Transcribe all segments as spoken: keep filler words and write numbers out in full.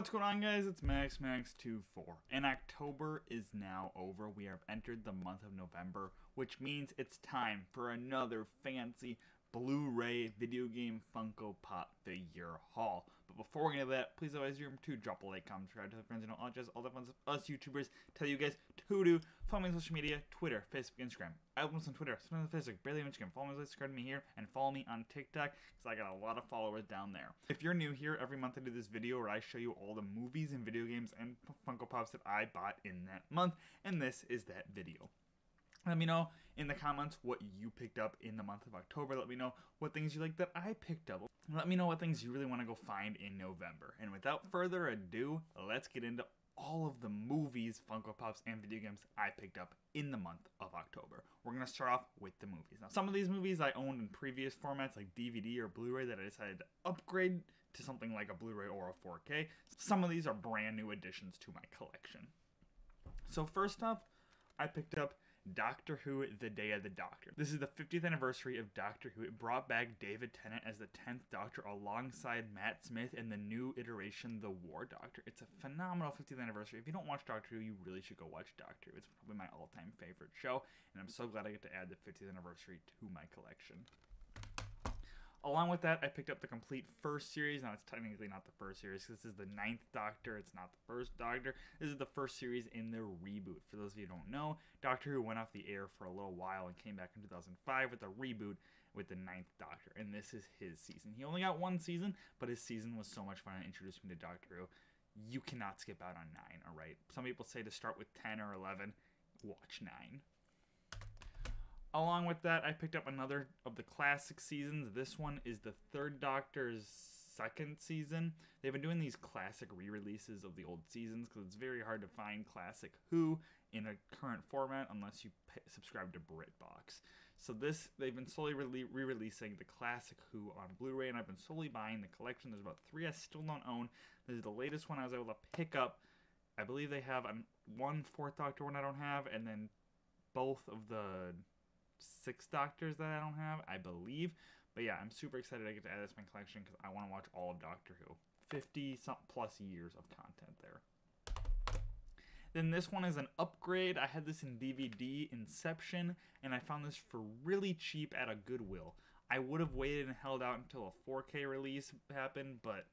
what's going on, guys? It's Max Max twenty-four, and October is now over. We have entered the month of November, which means it's time for another fancy Blu-ray video game Funko Pop figure haul. But before we get into that, please advise you to drop a like, comment, subscribe, tell friends, and all just all the fun stuff us YouTubers tell you guys to do. Follow me on social media: Twitter, Facebook, Instagram. I almost on Twitter, sometimes on Facebook, barely on Instagram. Follow me, subscribe to me here, and follow me on TikTok because I got a lot of followers down there. If you're new here, every month I do this video where I show you all the movies and video games and Funko Pops that I bought in that month, and this is that video. Let me know in the comments what you picked up in the month of October. Let me know what things you like that I picked up. Let me know what things you really want to go find in November. And without further ado, let's get into all of the movies, Funko Pops, and video games I picked up in the month of October. We're going to start off with the movies. Now, some of these movies I owned in previous formats like D V D or Blu-ray that I decided to upgrade to something like a Blu-ray or a four K. Some of these are brand new additions to my collection. So first up, I picked up Doctor Who: The Day of the Doctor. This is the fiftieth anniversary of Doctor Who. It brought back David Tennant as the tenth Doctor alongside Matt Smith in the new iteration, The War Doctor. It's a phenomenal fiftieth anniversary. If you don't watch Doctor Who, you really should go watch Doctor Who. It's probably my all-time favorite show, and I'm so glad I get to add the fiftieth anniversary to my collection. Along with that, I picked up the complete first series. Now, it's technically not the first series. This is the ninth Doctor. It's not the first Doctor. This is the first series in the reboot. For those of you who don't know, Doctor Who went off the air for a little while and came back in two thousand five with a reboot with the ninth Doctor. And this is his season. He only got one season, but his season was so much fun. It introduced me to Doctor Who. You cannot skip out on nine, all right? Some people say to start with ten or eleven. Watch nine. Along with that, I picked up another of the classic seasons. This one is the third Doctor's second season. They've been doing these classic re-releases of the old seasons because it's very hard to find classic Who in a current format unless you pay, subscribe to BritBox. So this, they've been slowly re-releasing the classic Who on Blu-ray, and I've been slowly buying the collection. There's about three I still don't own. This is the latest one I was able to pick up. I believe they have an, one fourth Doctor one I don't have, and then both of the six Doctors that I don't have, I believe. But yeah, I'm super excited I get to add this to my collection because I want to watch all of Doctor Who. fifty plus years of content there. Then this one is an upgrade. I had this in D V D, Inception, and I found this for really cheap at a Goodwill. I would have waited and held out until a four K release happened, but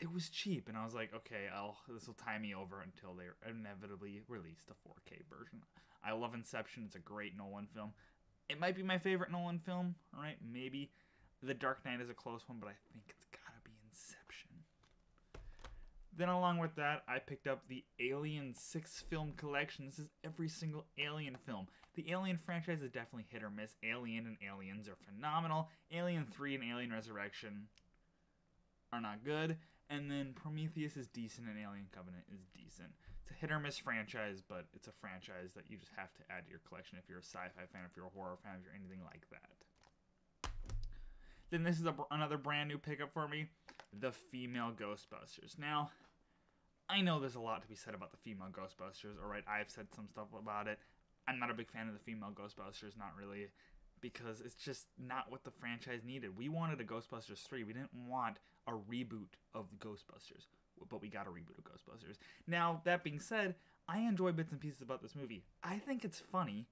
it was cheap, and I was like, okay, I'll, this will tie me over until they inevitably release the four K version. I love Inception. It's a great Nolan film. It might be my favorite Nolan film, all right? Maybe. The Dark Knight is a close one, but I think it's gotta be Inception. Then along with that, I picked up the Alien six film collection. This is every single Alien film. The Alien franchise is definitely hit or miss. Alien and Aliens are phenomenal. Alien three and Alien Resurrection are not good. And then Prometheus is decent and Alien Covenant is decent. It's a hit or miss franchise, but it's a franchise that you just have to add to your collection if you're a sci-fi fan, if you're a horror fan, if you're anything like that. Then this is a, another brand new pickup for me, the female Ghostbusters. Now, I know there's a lot to be said about the female Ghostbusters, all right? I've said some stuff about it. I'm not a big fan of the female Ghostbusters, not really, because it's just not what the franchise needed. We wanted a Ghostbusters three. We didn't want a reboot of Ghostbusters, but we got a reboot of Ghostbusters. Now, that being said, I enjoy bits and pieces about this movie. I think it's funny,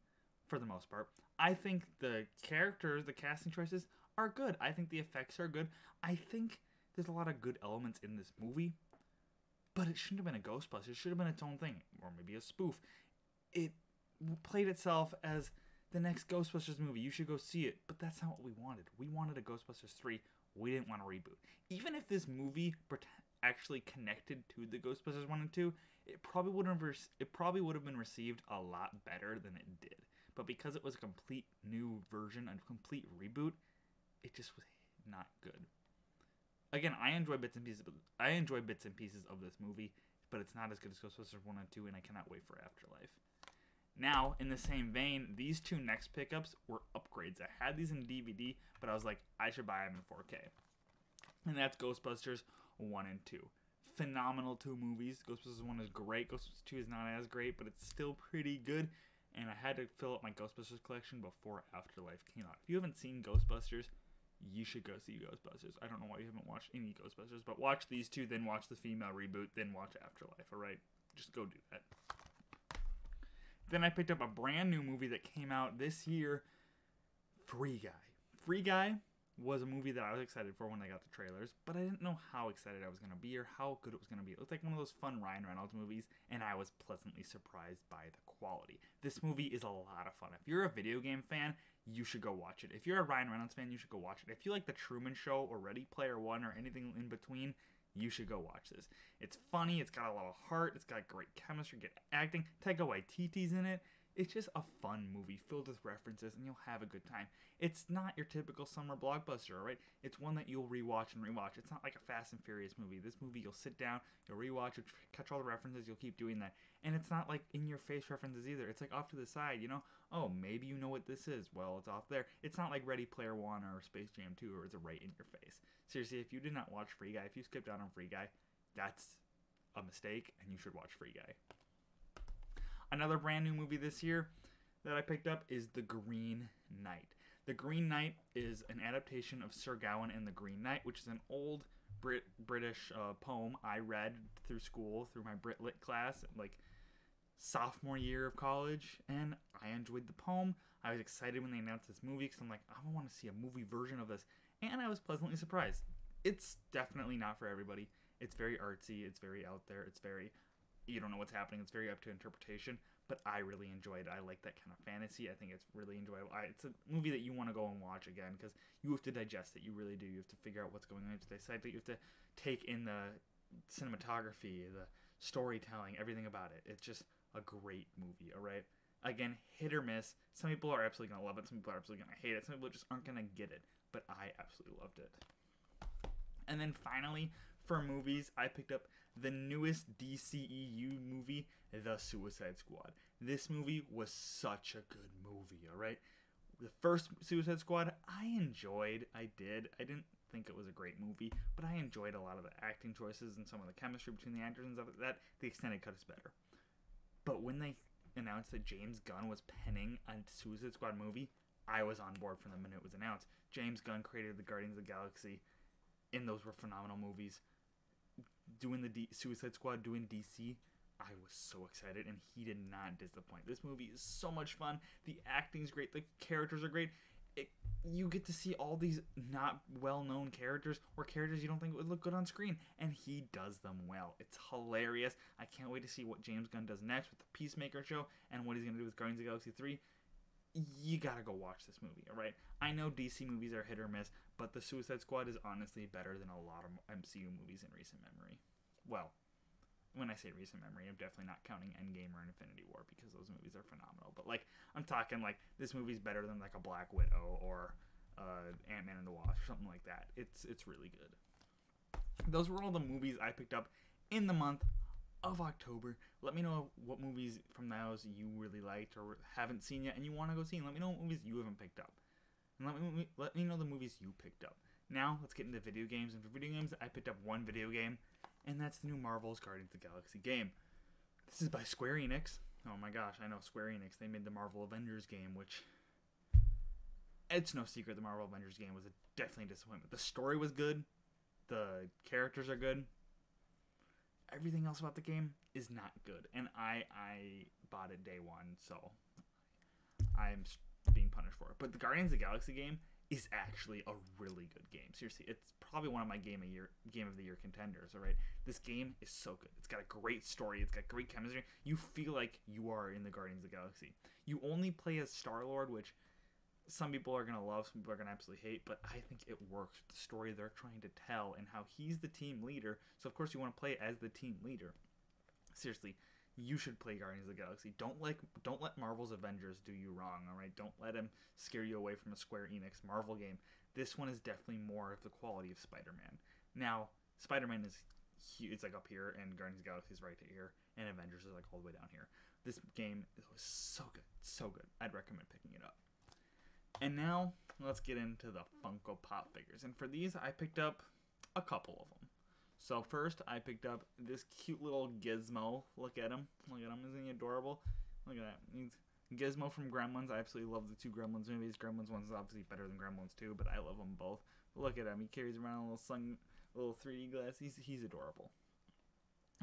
for the most part. I think the characters, the casting choices, are good. I think the effects are good. I think there's a lot of good elements in this movie, but it shouldn't have been a Ghostbusters. It should have been its own thing, or maybe a spoof. It played itself as the next Ghostbusters movie, you should go see it. But that's not what we wanted. We wanted a Ghostbusters three. We didn't want a reboot. Even if this movie actually connected to the Ghostbusters one and two, it probably would have it probably would have been received a lot better than it did. But because it was a complete new version, a complete reboot, it just was not good. Again, I enjoy bits and pieces. I enjoy bits and pieces of this movie, but it's not as good as Ghostbusters one and two, and I cannot wait for Afterlife. Now, in the same vein, these two next pickups were upgrades. I had these in D V D, but I was like, I should buy them in four K. And that's Ghostbusters one and two. Phenomenal two movies. Ghostbusters one is great. Ghostbusters two is not as great, but it's still pretty good. And I had to fill up my Ghostbusters collection before Afterlife came out. If you haven't seen Ghostbusters, you should go see Ghostbusters. I don't know why you haven't watched any Ghostbusters, but watch these two, then watch the female reboot, then watch Afterlife, all right? Just go do that. Then I picked up a brand new movie that came out this year, Free Guy. Free Guy was a movie that I was excited for when I got the trailers, but I didn't know how excited I was going to be or how good it was going to be. It looked like one of those fun Ryan Reynolds movies, and I was pleasantly surprised by the quality. This movie is a lot of fun. If you're a video game fan, you should go watch it. If you're a Ryan Reynolds fan, you should go watch it. If you like The Truman Show or Ready Player One or anything in between, you should go watch this. It's funny, it's got a lot of heart, it's got great chemistry, good acting, Taika Waititi's in it. It's just a fun movie filled with references, and you'll have a good time. It's not your typical summer blockbuster, all right? It's one that you'll rewatch and rewatch. It's not like a Fast and Furious movie. This movie, you'll sit down, you'll rewatch, you'll catch all the references, you'll keep doing that. And it's not like in-your-face references either. It's like off to the side, you know? Oh, maybe you know what this is. Well, it's off there. It's not like Ready Player One or Space Jam two, or it's right in your face. Seriously, if you did not watch Free Guy, if you skipped out on Free Guy, that's a mistake, and you should watch Free Guy. Another brand new movie this year that I picked up is The Green Knight. The Green Knight is an adaptation of Sir Gawain and the Green Knight, which is an old Brit British uh, poem I read through school, through my Brit Lit class, like sophomore year of college, and I enjoyed the poem. I was excited when they announced this movie because I'm like, I want to see a movie version of this, and I was pleasantly surprised. It's definitely not for everybody. It's very artsy. It's very out there. It's very... you don't know what's happening. It's very up to interpretation, but I really enjoyed it. I like that kind of fantasy. I think it's really enjoyable. I, it's a movie that you want to go and watch again because you have to digest it. You really do. You have to figure out what's going on. You have to decide that you have to take in the cinematography, the storytelling, everything about it. It's just a great movie, all right? Again, hit or miss. Some people are absolutely going to love it. Some people are absolutely going to hate it. Some people just aren't going to get it, but I absolutely loved it. And then finally, for movies, I picked up the newest D C E U movie, The Suicide Squad. This movie was such a good movie, all right? The first Suicide Squad, I enjoyed. I did. I didn't think it was a great movie, but I enjoyed a lot of the acting choices and some of the chemistry between the actors and stuff like that. The extended cut is better. But when they announced that James Gunn was penning a Suicide Squad movie, I was on board from the minute it was announced. James Gunn created the Guardians of the Galaxy, and those were phenomenal movies. Doing the D Suicide Squad, doing D C, I was so excited, and he did not disappoint. This movie is so much fun. The acting's great. The characters are great. It, you get to see all these not well-known characters or characters you don't think would look good on screen, and he does them well. It's hilarious. I can't wait to see what James Gunn does next with the Peacemaker show and what he's going to do with Guardians of the Galaxy three. You gotta go watch this movie, alright? I know D C movies are hit or miss, but The Suicide Squad is honestly better than a lot of M C U movies in recent memory. Well, when I say recent memory, I'm definitely not counting Endgame or Infinity War because those movies are phenomenal. But, like, I'm talking, like, this movie's better than, like, a Black Widow or uh, Ant-Man and the Wasp or something like that. It's, it's really good. Those were all the movies I picked up in the month of October. Let me know what movies from those you really liked or haven't seen yet and you want to go see. And let me know what movies you haven't picked up. And let me, let me know the movies you picked up. Now, let's get into video games. And for video games, I picked up one video game, and that's the new Marvel's Guardians of the Galaxy game. This is by Square Enix. Oh my gosh, I know Square Enix. They made the Marvel Avengers game, which... it's no secret the Marvel Avengers game was a definitely a disappointment. The story was good. The characters are good. Everything else about the game is not good, and I I bought it day one, so I'm being punished for it. But the Guardians of the Galaxy game is actually a really good game. Seriously, it's probably one of my game of year game of the year contenders. All right, this game is so good. It's got a great story. It's got great chemistry. You feel like you are in the Guardians of the Galaxy. You only play as Star-Lord, which some people are going to love, some people are going to absolutely hate, but I think it works with the story they're trying to tell and how he's the team leader, so of course you want to play as the team leader. Seriously, you should play Guardians of the Galaxy. Don't like, don't let Marvel's Avengers do you wrong, alright? Don't let him scare you away from a Square Enix Marvel game. This one is definitely more of the quality of Spider-Man. Now, Spider-Man is huge. It's like up here, and Guardians of the Galaxy is right here, and Avengers is like all the way down here. This game was so good, so good. I'd recommend picking it up. And now, let's get into the Funko Pop figures. And for these, I picked up a couple of them. So first, I picked up this cute little Gizmo. Look at him. Look at him. Isn't he adorable? Look at that. He's Gizmo from Gremlins. I absolutely love the two Gremlins movies. Gremlins one is obviously better than Gremlins two, but I love them both. Look at him. He carries around a little sun, little three D glass. He's, he's adorable.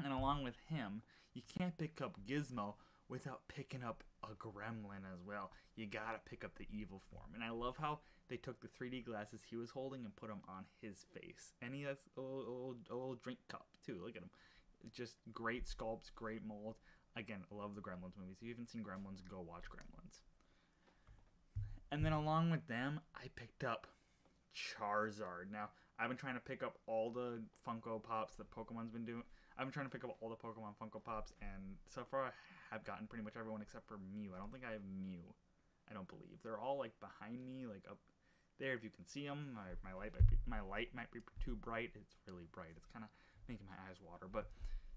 And along with him, you can't pick up Gizmo without picking up a gremlin as well. You gotta pick up the evil form. And I love how they took the three D glasses he was holding and put them on his face. And he has a little, a little, a little drink cup, too. Look at him. Just great sculpts, great mold. Again, I love the Gremlins movies. If you haven't seen Gremlins, go watch Gremlins. And then along with them, I picked up Charizard. Now, I've been trying to pick up all the Funko Pops that Pokemon's been doing. I've been trying to pick up all the Pokemon Funko Pops, and so far I have gotten pretty much everyone except for Mew. I don't think I have Mew. I don't believe. They're all, like, behind me, like, up there if you can see them. My, my, light, might be, my light might be too bright. It's really bright. It's kind of making my eyes water, but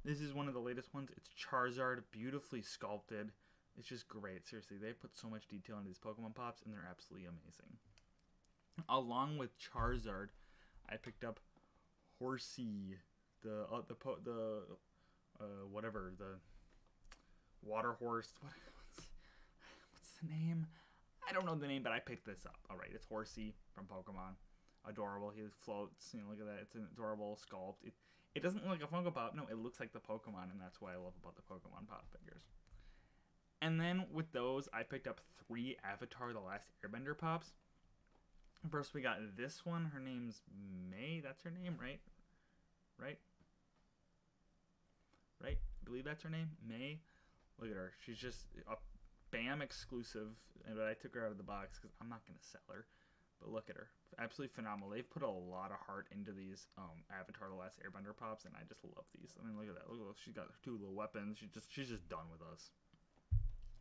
this is one of the latest ones. It's Charizard, beautifully sculpted. It's just great. Seriously, they put so much detail into these Pokemon Pops, and they're absolutely amazing. Along with Charizard, I picked up Horsey, the uh, the po the uh, whatever the water horse. What, what's, what's the name? I don't know the name, but I picked this up. All right, it's Horsey from Pokemon. Adorable. He floats. You know, look at that. It's an adorable sculpt. It it doesn't look like a Funko Pop. No, it looks like the Pokemon, and that's what I love about the Pokemon Pop figures. And then with those, I picked up three Avatar: The Last Airbender Pops. First, we got this one. Her name's May. That's her name, right? Right? Right? I believe that's her name. May. Look at her. She's just a BAM exclusive. But I took her out of the box because I'm not going to sell her. But look at her. Absolutely phenomenal. They've put a lot of heart into these um, Avatar The Last Airbender Pops, and I just love these. I mean, look at that. Look, look. She's got two little weapons. She just, she's just done with us.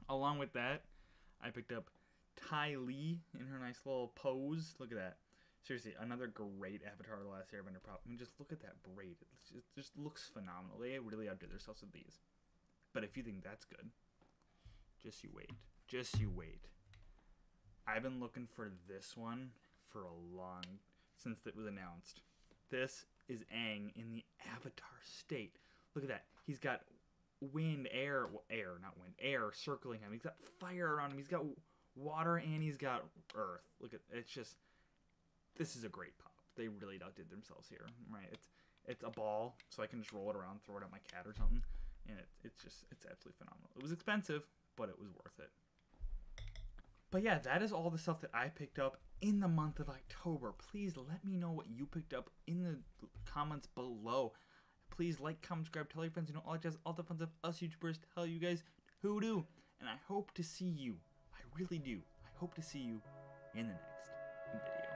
Along with that, I picked up Ty Lee in her nice little pose. Look at that. Seriously, another great Avatar The Last Airbender prop. I mean, just look at that braid. It just, it just looks phenomenal. They really outdid themselves with these. But if you think that's good, just you wait. Just you wait. I've been looking for this one for a long, since it was announced. This is Aang in the Avatar state. Look at that. He's got wind, air, well, air, not wind, air circling him. He's got fire around him. He's got water, and he's got earth. Look at, it's just, this is a great pop. They really outdid themselves here, right? It's it's a ball, so I can just roll it around, throw it at my cat or something, and it, it's just, it's absolutely phenomenal. It was expensive, but it was worth it. But yeah, that is all the stuff that I picked up in the month of October. Please let me know what you picked up in the comments below. Please like, comment, subscribe, tell your friends, you know, all that jazz, all the fun stuff us YouTubers tell you guys who do. And I hope to see you. I really do. I hope to see you in the next video.